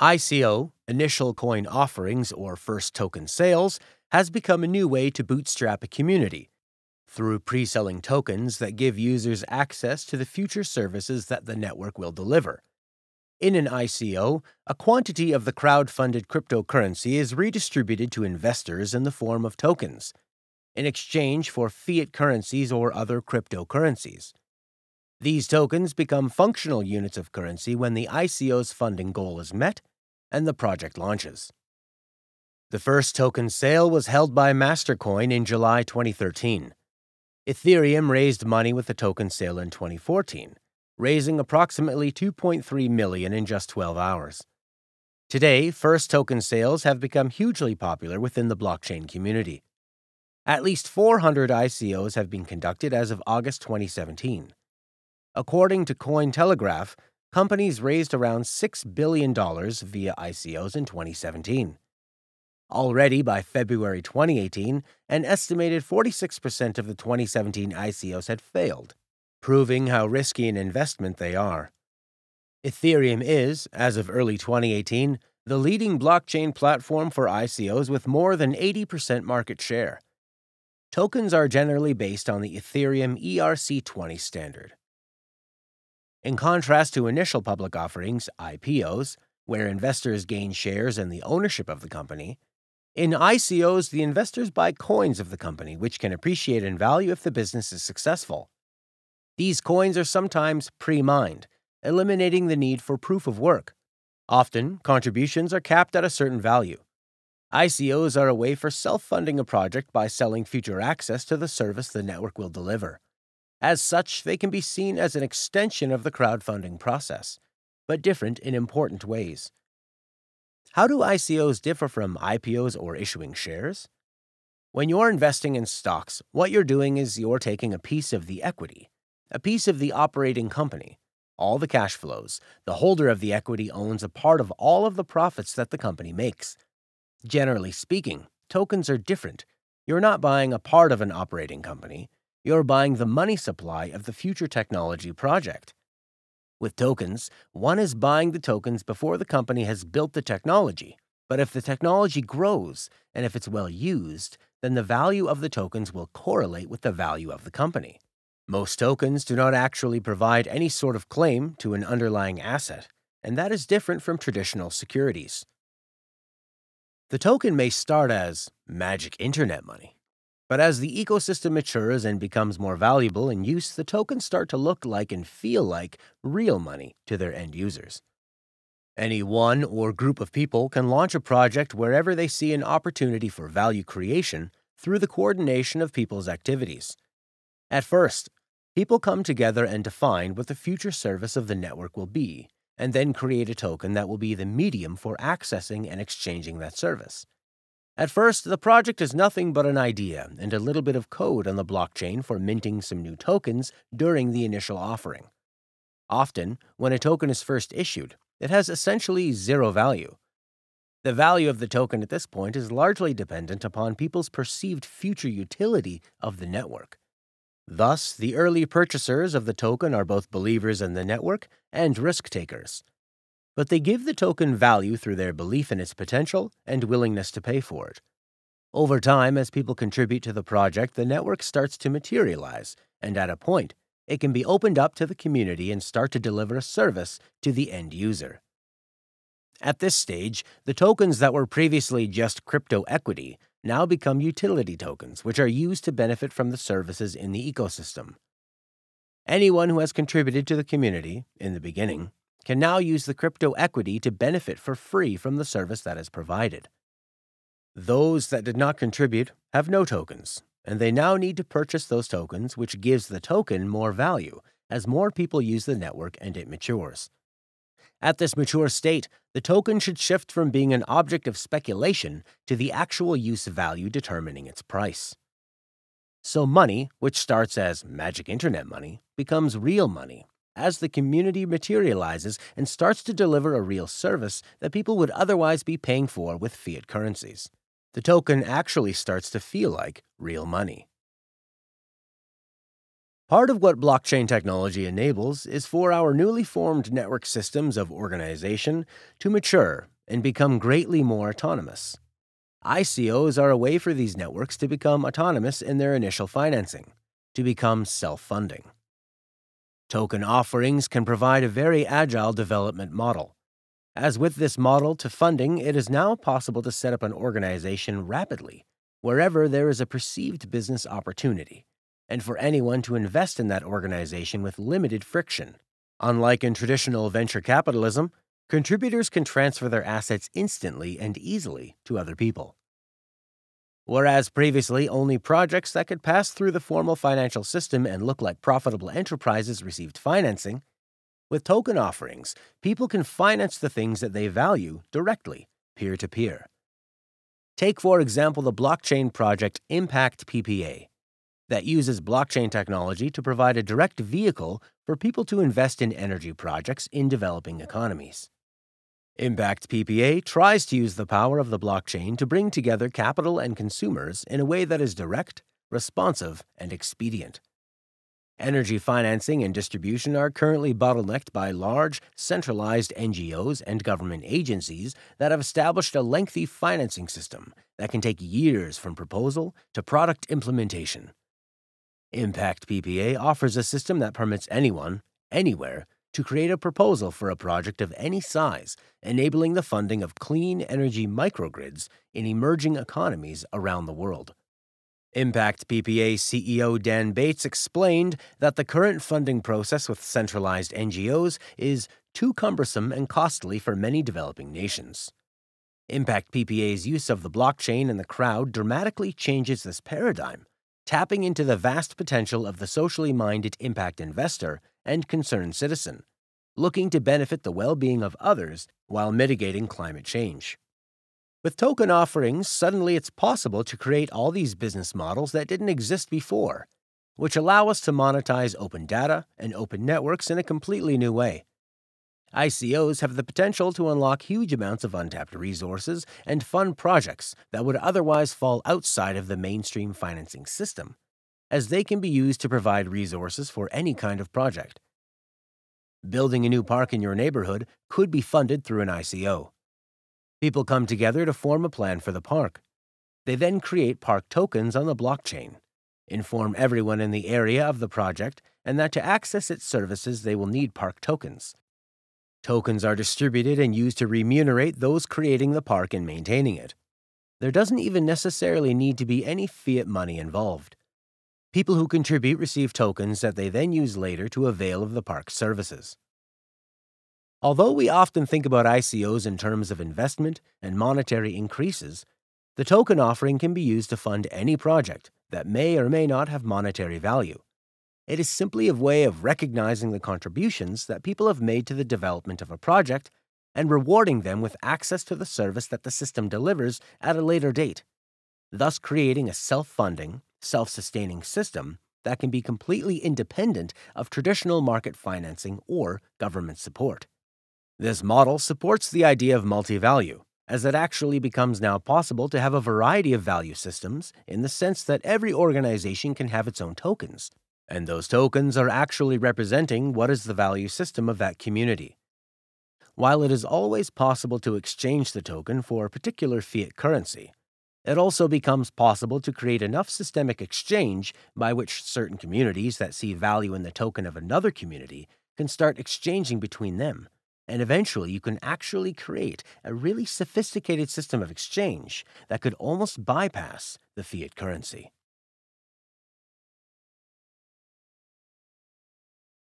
ICO, Initial Coin Offerings or First Token Sales, has become a new way to bootstrap a community, through pre-selling tokens that give users access to the future services that the network will deliver. In an ICO, a quantity of the crowd-funded cryptocurrency is redistributed to investors in the form of tokens, in exchange for fiat currencies or other cryptocurrencies. These tokens become functional units of currency when the ICO's funding goal is met and the project launches. The first token sale was held by Mastercoin in July 2013. Ethereum raised money with the token sale in 2014, raising approximately $2.3 million in just 12 hours. Today, first token sales have become hugely popular within the blockchain community. At least 400 ICOs have been conducted as of August 2017. According to Cointelegraph, companies raised around $6 billion via ICOs in 2017. Already by February 2018, an estimated 46% of the 2017 ICOs had failed, proving how risky an investment they are. Ethereum is, as of early 2018, the leading blockchain platform for ICOs with more than 80% market share. Tokens are generally based on the Ethereum ERC-20 standard. In contrast to initial public offerings, IPOs, where investors gain shares in the ownership of the company, in ICOs, the investors buy coins of the company, which can appreciate in value if the business is successful. These coins are sometimes pre-mined, eliminating the need for proof of work. Often, contributions are capped at a certain value. ICOs are a way for self-funding a project by selling future access to the service the network will deliver. As such, they can be seen as an extension of the crowdfunding process, but different in important ways. How do ICOs differ from IPOs or issuing shares? When you're investing in stocks, what you're doing is you're taking a piece of the equity, a piece of the operating company, all the cash flows. The holder of the equity owns a part of all of the profits that the company makes. Generally speaking, tokens are different. You're not buying a part of an operating company. You're buying the money supply of the future technology project. With tokens, one is buying the tokens before the company has built the technology, but if the technology grows and if it's well used, then the value of the tokens will correlate with the value of the company. Most tokens do not actually provide any sort of claim to an underlying asset, and that is different from traditional securities. The token may start as magic internet money, but as the ecosystem matures and becomes more valuable in use, the tokens start to look like and feel like real money to their end users. Any one or group of people can launch a project wherever they see an opportunity for value creation through the coordination of people's activities. At first, people come together and define what the future service of the network will be, and then create a token that will be the medium for accessing and exchanging that service. At first, the project is nothing but an idea and a little bit of code on the blockchain for minting some new tokens during the initial offering. Often, when a token is first issued, it has essentially zero value. The value of the token at this point is largely dependent upon people's perceived future utility of the network. Thus, the early purchasers of the token are both believers in the network and risk takers, but they give the token value through their belief in its potential and willingness to pay for it. Over time, as people contribute to the project, the network starts to materialize, and at a point, it can be opened up to the community and start to deliver a service to the end user. At this stage, the tokens that were previously just crypto equity now become utility tokens, which are used to benefit from the services in the ecosystem. Anyone who has contributed to the community, in the beginning, can now use the crypto equity to benefit for free from the service that is provided. Those that did not contribute have no tokens, and they now need to purchase those tokens, which gives the token more value as more people use the network and it matures. At this mature state, the token should shift from being an object of speculation to the actual use value determining its price. So money, which starts as magic internet money, becomes real money as the community materializes and starts to deliver a real service that people would otherwise be paying for with fiat currencies. The token actually starts to feel like real money. Part of what blockchain technology enables is for our newly formed network systems of organization to mature and become greatly more autonomous. ICOs are a way for these networks to become autonomous in their initial financing, to become self-funding. Token offerings can provide a very agile development model. As with this model to funding, it is now possible to set up an organization rapidly, wherever there is a perceived business opportunity, and for anyone to invest in that organization with limited friction. Unlike in traditional venture capitalism, contributors can transfer their assets instantly and easily to other people. Whereas previously only projects that could pass through the formal financial system and look like profitable enterprises received financing, with token offerings, people can finance the things that they value directly, peer-to-peer. Take, for example, the blockchain project Impact PPA, that uses blockchain technology to provide a direct vehicle for people to invest in energy projects in developing economies. Impact PPA tries to use the power of the blockchain to bring together capital and consumers in a way that is direct, responsive, and expedient. Energy financing and distribution are currently bottlenecked by large, centralized NGOs and government agencies that have established a lengthy financing system that can take years from proposal to product implementation. Impact PPA offers a system that permits anyone, anywhere, to create a proposal for a project of any size, enabling the funding of clean energy microgrids in emerging economies around the world. Impact PPA CEO Dan Bates explained that the current funding process with centralized NGOs is too cumbersome and costly for many developing nations. Impact PPA's use of the blockchain and the crowd dramatically changes this paradigm, tapping into the vast potential of the socially minded impact investor and concerned citizen, looking to benefit the well-being of others while mitigating climate change. With token offerings, suddenly it's possible to create all these business models that didn't exist before, which allow us to monetize open data and open networks in a completely new way. ICOs have the potential to unlock huge amounts of untapped resources and fund projects that would otherwise fall outside of the mainstream financing system, as they can be used to provide resources for any kind of project. Building a new park in your neighborhood could be funded through an ICO. People come together to form a plan for the park. They then create park tokens on the blockchain, inform everyone in the area of the project, and that to access its services they will need park tokens. Tokens are distributed and used to remunerate those creating the park and maintaining it. There doesn't even necessarily need to be any fiat money involved. People who contribute receive tokens that they then use later to avail of the park's services. Although we often think about ICOs in terms of investment and monetary increases, the token offering can be used to fund any project that may or may not have monetary value. It is simply a way of recognizing the contributions that people have made to the development of a project and rewarding them with access to the service that the system delivers at a later date, thus creating a self-funding, self-sustaining system that can be completely independent of traditional market financing or government support. This model supports the idea of multi-value, as it actually becomes now possible to have a variety of value systems in the sense that every organization can have its own tokens, and those tokens are actually representing what is the value system of that community. While it is always possible to exchange the token for a particular fiat currency, it also becomes possible to create enough systemic exchange by which certain communities that see value in the token of another community can start exchanging between them. And eventually you can actually create a really sophisticated system of exchange that could almost bypass the fiat currency.